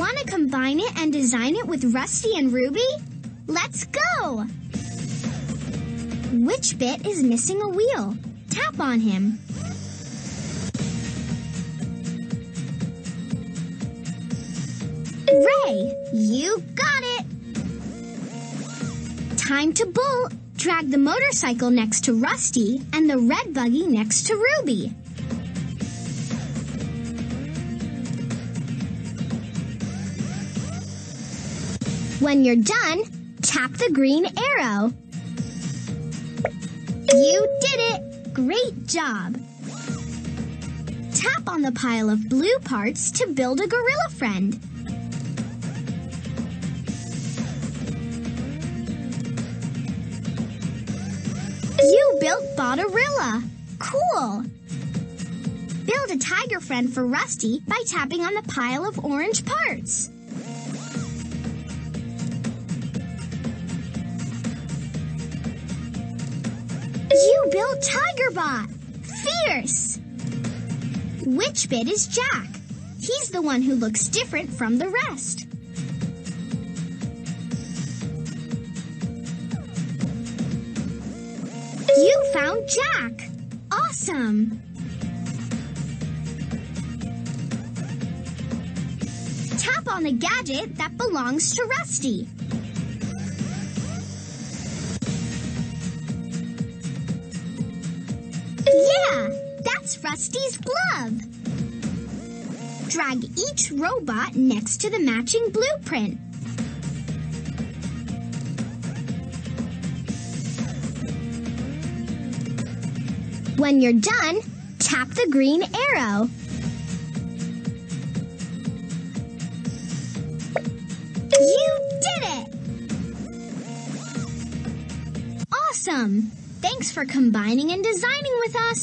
Want to combine it and design it with Rusty and Ruby? Let's go! Which bit is missing a wheel? Tap on him. Ray, you got it! Time to bolt. Drag the motorcycle next to Rusty and the red buggy next to Ruby. When you're done, tap the green arrow. You did it! Great job! Tap on the pile of blue parts to build a gorilla friend. You built Botorilla! Cool! Build a tiger friend for Rusty by tapping on the pile of orange parts. You built Tigerbot! Fierce! Which bit is Jack? He's the one who looks different from the rest. You found Jack! Awesome! Tap on the gadget that belongs to Rusty. Yeah! That's Rusty's glove! Drag each robot next to the matching blueprint. When you're done, tap the green arrow. You did it! Awesome! Thanks for combining and designing with us.